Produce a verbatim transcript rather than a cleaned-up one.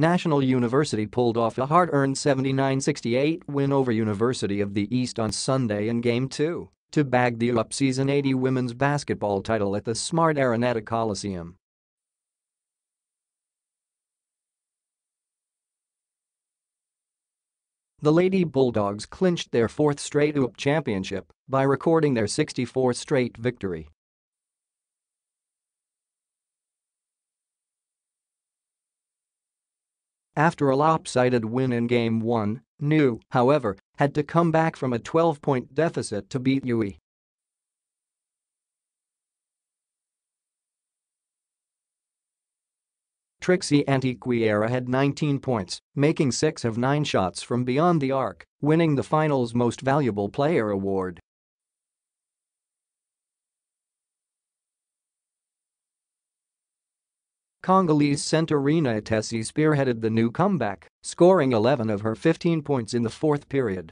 National University pulled off a hard-earned seventy-nine sixty-eight win over University of the East on Sunday in Game two to bag the U A A P Season eighty women's basketball title at the Smart Araneta Coliseum. The Lady Bulldogs clinched their fourth straight U A A P championship by recording their sixty-fourth straight victory. After a lopsided win in Game one, N U, however, had to come back from a twelve-point deficit to beat U E. Trixie Antiquiera had nineteen points, making six of nine shots from beyond the arc, winning the finals Most Valuable Player award. Congolese center Rhena Itesi spearheaded the N U comeback, scoring eleven of her fifteen points in the fourth period.